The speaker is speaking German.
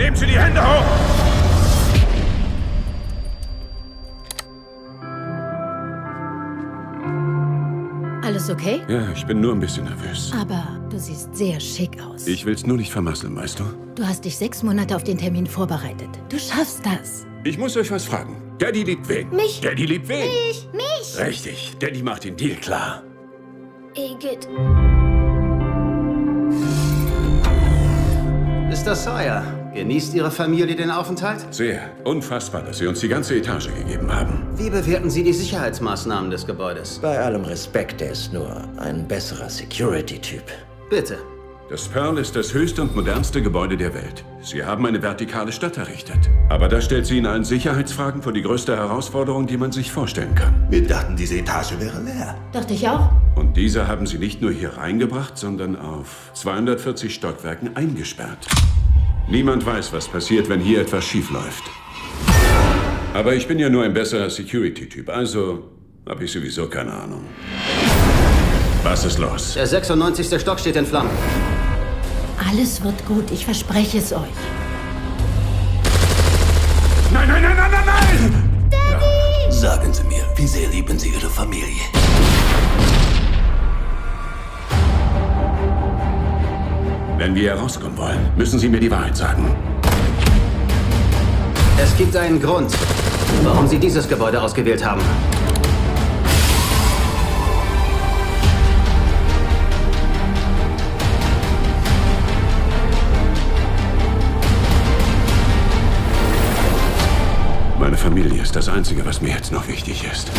Nehmen Sie die Hände hoch! Alles okay? Ja, ich bin nur ein bisschen nervös. Aber du siehst sehr schick aus. Ich will's nur nicht vermasseln, weißt du? Du hast dich 6 Monate auf den Termin vorbereitet. Du schaffst das. Ich muss euch was fragen. Daddy liebt wen? Mich. Daddy liebt wen? Mich. Mich. Richtig. Daddy macht den Deal klar. Igitt. Mr. Sawyer, genießt Ihre Familie den Aufenthalt? Sehr. Unfassbar, dass Sie uns die ganze Etage gegeben haben. Wie bewerten Sie die Sicherheitsmaßnahmen des Gebäudes? Bei allem Respekt, er ist nur ein besserer Security-Typ. Bitte. Das Pearl ist das höchste und modernste Gebäude der Welt. Sie haben eine vertikale Stadt errichtet. Aber das stellt Sie in allen Sicherheitsfragen vor die größte Herausforderung, die man sich vorstellen kann. Wir dachten, diese Etage wäre leer. Dachte ich auch. Und diese haben Sie nicht nur hier reingebracht, sondern auf 240 Stockwerken eingesperrt. Niemand weiß, was passiert, wenn hier etwas schief läuft. Aber ich bin ja nur ein besserer Security-Typ, also habe ich sowieso keine Ahnung. Was ist los? Der 96. Stock steht in Flammen. Alles wird gut, ich verspreche es euch. Nein, nein, nein, nein, nein, nein! Daddy! Sagen Sie mir, wie sehr lieben Sie Ihre Familie? Wenn wir herauskommen wollen, müssen Sie mir die Wahrheit sagen. Es gibt einen Grund, warum Sie dieses Gebäude ausgewählt haben. Meine Familie ist das Einzige, was mir jetzt noch wichtig ist.